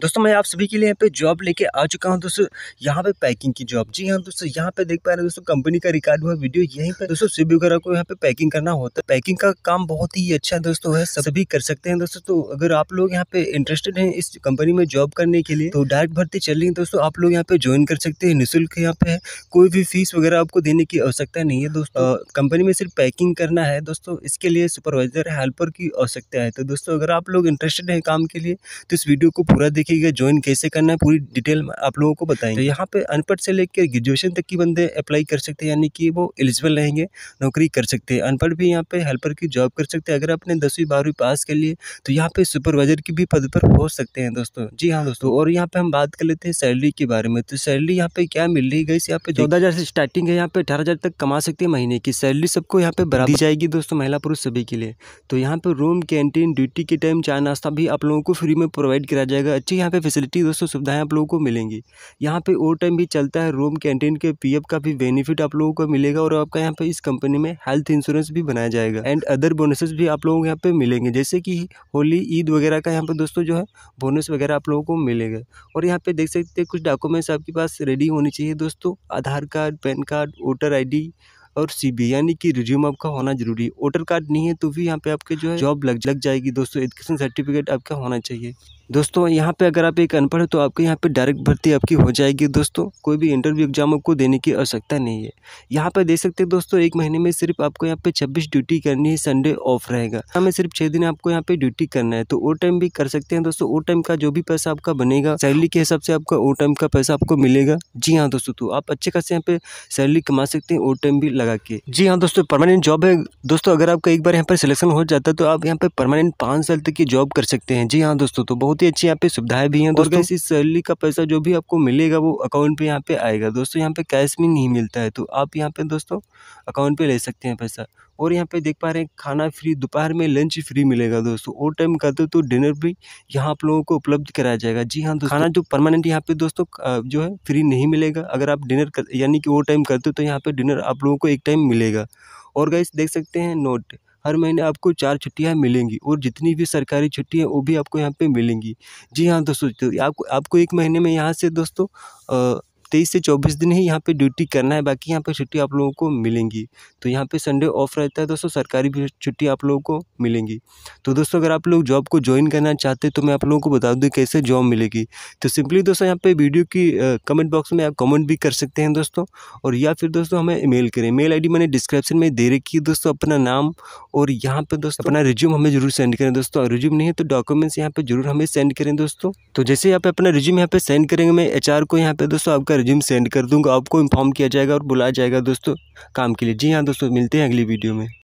दोस्तों मैं आप सभी के लिए यहाँ पे जॉब लेके आ चुका हूँ दोस्तों, यहाँ पे पैकिंग की जॉब। जी हाँ दोस्तों, यहाँ पे देख पा रहे हैं दोस्तों कंपनी का रिकॉर्ड हुआ वीडियो। यहीं पे दोस्तों सभी वगैरह को यहाँ पे पैकिंग करना होता है। पैकिंग का काम बहुत ही अच्छा दोस्तों है, सभी कर सकते हैं दोस्तों। तो अगर आप लोग यहाँ पे इंटरेस्टेड है इस कंपनी में जॉब करने के लिए, तो डायरेक्ट भर्ती चल रही है दोस्तों, आप लोग यहाँ पे ज्वाइन कर सकते हैं। निःशुल्क यहाँ पे है, कोई भी फीस वगैरह आपको देने की आवश्यकता नहीं है दोस्तों। कंपनी में सिर्फ पैकिंग करना है दोस्तों, इसके लिए सुपरवाइजर हेल्पर की आवश्यकता है। तो दोस्तों अगर आप लोग इंटरेस्टेड है काम के लिए, तो इस वीडियो को पूरा देखिएगा। ज्वाइन कैसे करना है पूरी डिटेल आप लोगों को बताएंगे। तो यहाँ पे अनपढ़ से लेकर ग्रेजुएशन तक की बंदे अप्लाई कर सकते हैं, यानी कि वो एलिजिबल रहेंगे, नौकरी कर सकते हैं। अनपढ़ भी यहाँ पे हेल्पर की जॉब कर सकते हैं। अगर आपने 10वीं 12वीं पास कर लिए, तो यहाँ पे सुपरवाइजर की भी पद पर पहुँच सकते हैं दोस्तों। जी हाँ दोस्तों, और यहाँ पे हम बात कर लेते हैं सैलरी के बारे में। तो सैलरी यहाँ पे क्या मिल रही है गाइस, यहाँ पे 14,000 से स्टार्टिंग है, यहाँ पे 18,000 तक कमा सकते हैं महीने की सैलरी। सबको यहाँ पे बराबर दी जाएगी दोस्तों, महिला पुरुष सभी के लिए। तो यहाँ पे रूम, कैंटीन, ड्यूटी के टाइम चाय नाश्ता भी आप लोगों को फ्री में प्रोवाइड कराया जाएगा। अच्छी यहाँ पे फैसिलिटी दोस्तों, सुविधाएं आप लोगों को मिलेंगी। यहाँ पे ओवर टाइम भी चलता है, रूम कैंटीन के पीएफ का भी बेनिफिट आप लोगों को मिलेगा। और आपका यहाँ पे इस कंपनी में हेल्थ इंश्योरेंस भी बनाया जाएगा एंड अदर बोनसेस भी आप लोगों को यहाँ पे मिलेंगे, जैसे कि होली, ईद वगैरह का यहाँ पे दोस्तों जो है बोनस वगैरह आप लोगों को मिलेगा। और यहाँ पे देख सकते हैं कुछ डॉक्यूमेंट्स आपके पास रेडी होने चाहिए दोस्तों, Aadhaar card, pan card, voter ID और CV यानी कि रिज्यूम आपका होना जरूरी है। वोटर कार्ड नहीं है तो भी यहाँ पे आपके जो है जॉब लग जाएगी दोस्तों। एजुकेशन सर्टिफिकेट आपका होना चाहिए दोस्तों। यहाँ पे अगर आप एक अनपढ़ है तो आपके यहाँ पे डायरेक्ट भर्ती आपकी हो जाएगी दोस्तों, कोई भी इंटरव्यू एग्जाम आपको देने की आवश्यकता नहीं है। यहाँ पे देख सकते हैं दोस्तों, एक महीने में सिर्फ आपको यहाँ पे 26 ड्यूटी करनी है, संडे ऑफ रहेगा। हमें सिर्फ 6 दिन आपको यहाँ पे ड्यूटी करना है। तो ओ टाइम भी कर सकते हैं दोस्तों, ओ टाइम का जो भी पैसा आपका बनेगा सैलरी के हिसाब से आपका ओ टाइम का पैसा आपको मिलेगा। जी हाँ दोस्तों, तो आप अच्छे खासे यहाँ पे सैलरी कमा सकते हैं ओ टाइम भी लगा के। जी हाँ दोस्तों, परमानेंट जॉब है दोस्तों। अगर आपका एक बार यहाँ पर सिलेक्शन हो जाता है तो आप यहाँ पे परमानेंट 5 साल तक की जॉब कर सकते हैं। जी हाँ दोस्तों, तो बहुत अच्छी यहाँ पे सुविधाएं भी हैं दोस्तों। इस सैलरी का पैसा जो भी आपको मिलेगा वो अकाउंट पे यहाँ पे आएगा दोस्तों, यहाँ पे कैश में नहीं मिलता है, तो आप यहाँ पे दोस्तों अकाउंट पे ले सकते हैं पैसा। और यहाँ पे देख पा रहे हैं खाना फ्री, दोपहर में लंच फ्री मिलेगा दोस्तों। और टाइम करते हो तो डिनर भी यहाँ आप लोगों को उपलब्ध कराया जाएगा। जी हाँ दोस्तों, खाना जो परमानेंट यहाँ पे दोस्तों जो है फ्री नहीं मिलेगा। अगर आप डिनर यानी कि वो टाइम करते हो तो यहाँ पे डिनर आप लोगों को एक टाइम मिलेगा। और गाइस देख सकते हैं नोट, हर महीने आपको 4 छुट्टियाँ मिलेंगी और जितनी भी सरकारी छुट्टियाँ वो भी आपको यहाँ पे मिलेंगी। जी हाँ दोस्तों, आपको एक महीने में यहाँ से दोस्तों 23 से 24 दिन ही यहाँ पे ड्यूटी करना है, बाकी यहाँ पे छुट्टी आप लोगों को मिलेंगी। तो यहाँ पे संडे ऑफ रहता है दोस्तों, सरकारी भी छुट्टी आप लोगों को मिलेंगी। तो दोस्तों अगर आप लोग जॉब को ज्वाइन करना चाहते हैं तो मैं आप लोगों को बता दूँ कैसे जॉब मिलेगी। तो सिंपली दोस्तों यहाँ पे वीडियो की कमेंट बॉक्स में आप कमेंट भी कर सकते हैं दोस्तों, और या फिर दोस्तों हमें मेल करें। मेल ID मैंने डिस्क्रिप्शन में दे रखी है दोस्तों। अपना नाम और यहाँ पर दोस्तों अपना रिज्यूम हमें जरूर सेंड करें दोस्तों। रिज्यूम नहीं है तो डॉक्यूमेंट्स यहाँ पर जरूर हमें सेंड करें दोस्तों। तो जैसे आप अपना रिज्यूम यहाँ पर सेंड करेंगे, मैं HR को यहाँ पर दोस्तों आपका रिज्यूम सेंड कर दूंगा, आपको इन्फॉर्म किया जाएगा और बुलाया जाएगा दोस्तों काम के लिए। जी हाँ दोस्तों, मिलते हैं अगली वीडियो में।